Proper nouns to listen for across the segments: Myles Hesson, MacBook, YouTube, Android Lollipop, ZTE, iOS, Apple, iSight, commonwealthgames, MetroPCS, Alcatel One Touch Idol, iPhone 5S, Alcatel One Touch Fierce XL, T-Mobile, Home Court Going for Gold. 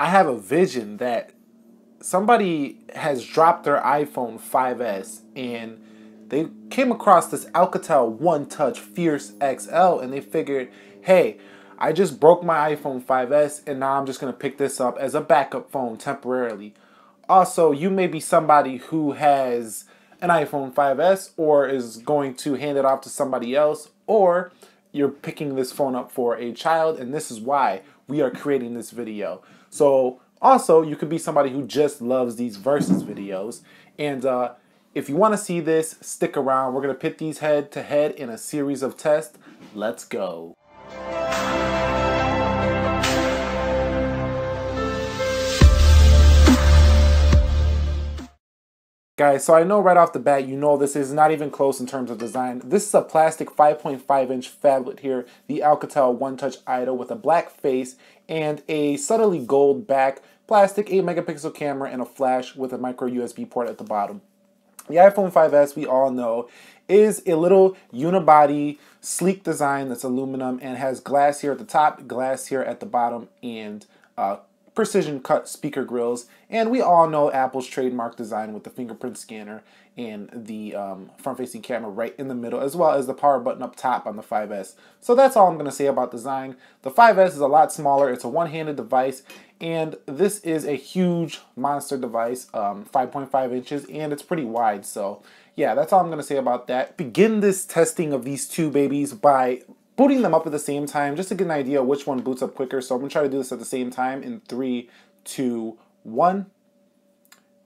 I have a vision that somebody has dropped their iPhone 5S and they came across this Alcatel One Touch Fierce XL and they figured, hey, I just broke my iPhone 5S and now I'm just going to pick this up as a backup phone temporarily. Also, you may be somebody who has an iPhone 5S or is going to hand it off to somebody else, or you're picking this phone up for a child, and this is why we are creating this video. So also, you could be somebody who just loves these Versus videos, and if you want to see this, stick around. We're going to pit these head to head in a series of tests. Let's go. Guys, so I know right off the bat, you know this is not even close in terms of design. This is a plastic 5.5-inch phablet here, the Alcatel One Touch Idol, with a black face and a subtly gold back, plastic 8-megapixel camera, and a flash with a micro USB port at the bottom. The iPhone 5S, we all know, is a little unibody, sleek design that's aluminum and has glass here at the top, glass here at the bottom, and precision cut speaker grills. And we all know Apple's trademark design with the fingerprint scanner and the front-facing camera right in the middle, as well as the power button up top on the 5S. So that's all I'm going to say about design. The 5S is a lot smaller. It's a one-handed device, and this is a huge monster device, 5.5 inches, and it's pretty wide. So yeah, that's all I'm going to say about that. Begin this testing of these two babies by booting them up at the same time, just to get an idea which one boots up quicker. So I'm gonna try to do this at the same time in 3, 2, 1.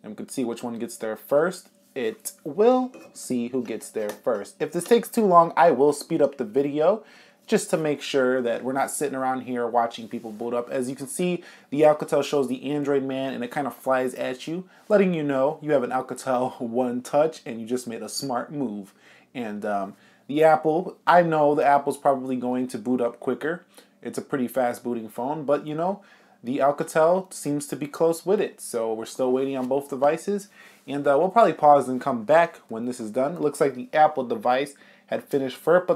And we can see which one gets there first. It will see who gets there first. If this takes too long, I will speed up the video just to make sure that we're not sitting around here watching people boot up. As you can see, the Alcatel shows the Android man and it kind of flies at you, letting you know you have an Alcatel One Touch and you just made a smart move. And the Apple, I know the Apple's probably going to boot up quicker. It's a pretty fast booting phone, but you know, the Alcatel seems to be close with it. So we're still waiting on both devices, and we'll probably pause and come back when this is done. It looks like the Apple device had finished first,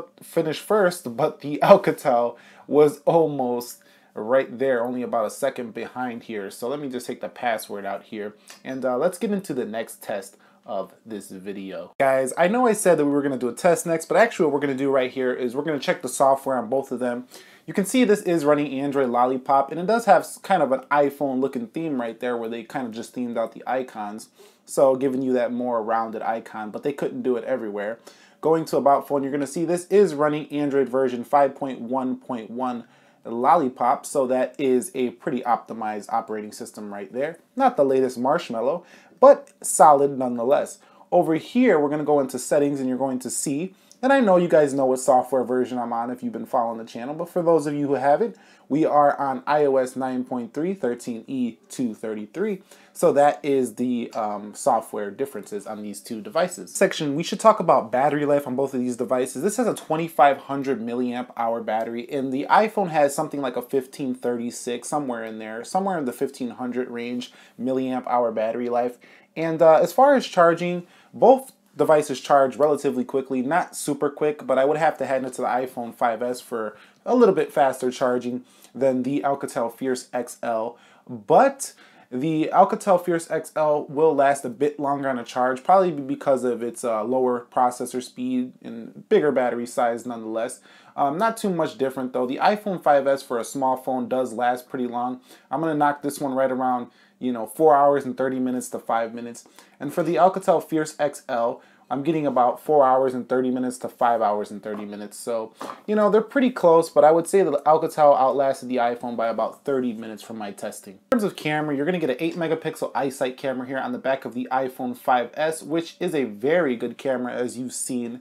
but the Alcatel was almost right there, only about a second behind here. So let me just take the password out here, and let's get into the next test of this video. Guys, I know I said that we were gonna do a test next, but actually what we're gonna do right here is we're gonna check the software on both of them. You can see this is running Android Lollipop, and it does have kind of an iPhone looking theme right there where they kind of just themed out the icons, so giving you that more rounded icon, but they couldn't do it everywhere. Going to About Phone, you're gonna see this is running Android version 5.1.1 Lollipop, so that is a pretty optimized operating system right there. Not the latest marshmallow, but solid nonetheless. Over here, we're going to go into settings, and you're going to see, and I know you guys know what software version I'm on if you've been following the channel, but for those of you who haven't, we are on iOS 9.3 13E233, so that is the software differences on these two devices. Section, we should talk about battery life on both of these devices. This has a 2500 milliamp hour battery, and the iPhone has something like a 1536, somewhere in there, somewhere in the 1500 range milliamp hour battery life. And as far as charging, both devices charge relatively quickly, not super quick, but I would have to hand it to the iPhone 5S for a little bit faster charging than the Alcatel Fierce XL, but the Alcatel Fierce XL will last a bit longer on a charge, probably because of its lower processor speed and bigger battery size nonetheless. Not too much different though. The iPhone 5S for a small phone does last pretty long. I'm gonna knock this one right around, you know, 4 hours and 30 minutes to 5 minutes. And for the Alcatel Fierce XL, I'm getting about 4 hours and 30 minutes to 5 hours and 30 minutes. So, you know, they're pretty close, but I would say that the Alcatel outlasted the iPhone by about 30 minutes from my testing. In terms of camera, you're gonna get an 8-megapixel iSight camera here on the back of the iPhone 5S, which is a very good camera, as you've seen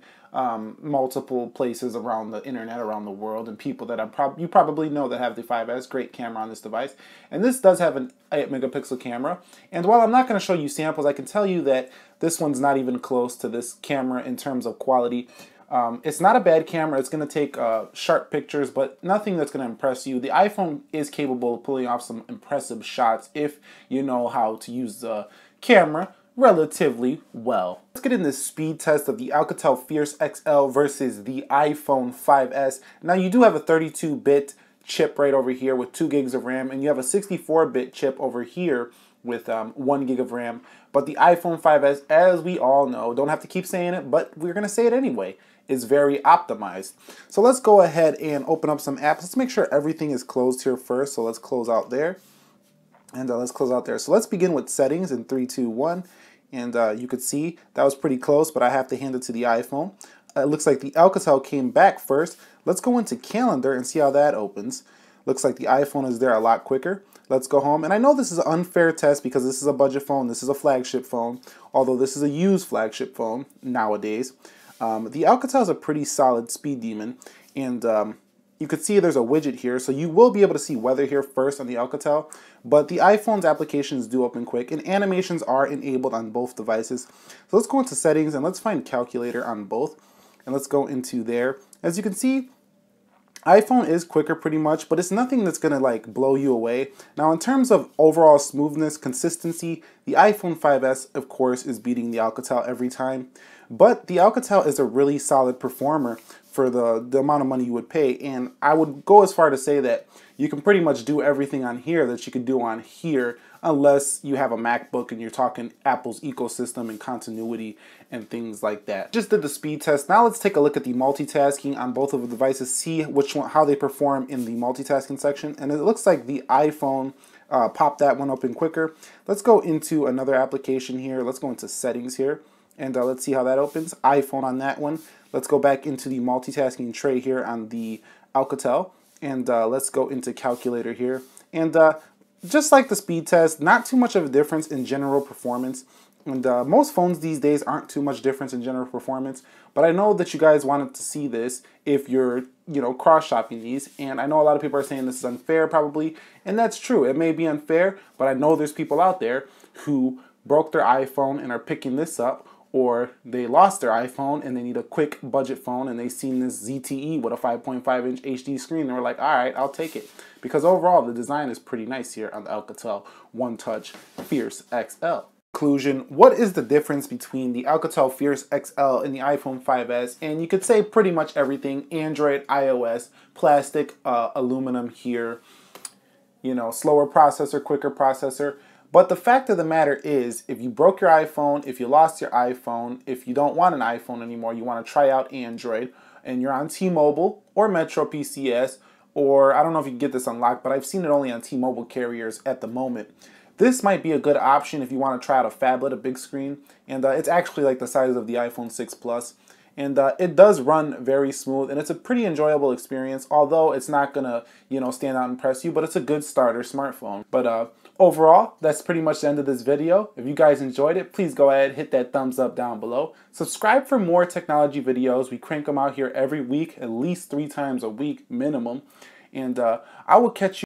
multiple places around the internet, around the world, and people that you probably know that have the 5S. Great camera on this device. And this does have an 8-megapixel camera. And while I'm not gonna show you samples, I can tell you that this one's not even close to this camera in terms of quality. It's not a bad camera. It's going to take sharp pictures, but nothing that's going to impress you. The iPhone is capable of pulling off some impressive shots if you know how to use the camera relatively well. Let's get in this speed test of the Alcatel Fierce XL versus the iPhone 5S. Now, you do have a 32-bit chip right over here with 2 gigs of RAM, and you have a 64-bit chip over here with 1 gig of RAM. But the iPhone 5S, as we all know, don't have to keep saying it, but we're gonna say it anyway, is very optimized. So let's go ahead and open up some apps. Let's make sure everything is closed here first. So let's close out there, and let's close out there. So let's begin with settings in 3, 2, 1. And you could see that was pretty close, but I have to hand it to the iPhone. It looks like the Alcatel came back first. Let's go into calendar and see how that opens. Looks like the iPhone is there a lot quicker. Let's go home. And I know this is an unfair test because this is a budget phone. This is a flagship phone, although this is a used flagship phone nowadays. The Alcatel is a pretty solid speed demon. And you could see there's a widget here. So you will be able to see weather here first on the Alcatel. But the iPhone's applications do open quick, and animations are enabled on both devices. So let's go into settings and let's find calculator on both. And let's go into there. As you can see, iPhone is quicker pretty much, but it's nothing that's gonna like blow you away. Now in terms of overall smoothness, consistency, the iPhone 5S of course is beating the Alcatel every time, but the Alcatel is a really solid performer for the amount of money you would pay, and I would go as far to say that you can pretty much do everything on here that you could do on here, unless you have a MacBook and you're talking Apple's ecosystem and continuity and things like that. Just did the speed test. Now let's take a look at the multitasking on both of the devices, see which one, how they perform in the multitasking section. And it looks like the iPhone popped that one open quicker. Let's go into another application here. Let's go into settings here, and let's see how that opens. iPhone on that one. Let's go back into the multitasking tray here on the Alcatel, and let's go into calculator here. And just like the speed test, not too much of a difference in general performance. And most phones these days aren't too much difference in general performance, but I know that you guys wanted to see this if you're, you know, cross-shopping these, and I know a lot of people are saying this is unfair probably, and that's true. It may be unfair, but I know there's people out there who broke their iPhone and are picking this up, or they lost their iPhone and they need a quick budget phone and they seen this ZTE with a 5.5-inch HD screen and they were like, all right, I'll take it. Because overall, the design is pretty nice here on the Alcatel One Touch Fierce XL. Conclusion, what is the difference between the Alcatel Fierce XL and the iPhone 5S? And you could say pretty much everything: Android, iOS, plastic, aluminum here, you know, slower processor, quicker processor. But the fact of the matter is, if you broke your iPhone, if you lost your iPhone, if you don't want an iPhone anymore, you want to try out Android, and you're on T-Mobile or MetroPCS, or I don't know if you can get this unlocked, but I've seen it only on T-Mobile carriers at the moment. This might be a good option if you want to try out a phablet, a big screen, and it's actually like the size of the iPhone 6 Plus. And it does run very smooth, and it's a pretty enjoyable experience, although it's not gonna, you know, stand out and impress you, but it's a good starter smartphone. But overall, that's pretty much the end of this video. If you guys enjoyed it, please go ahead, hit that thumbs up down below. Subscribe for more technology videos. We crank them out here every week, at least 3 times a week minimum. And I will catch you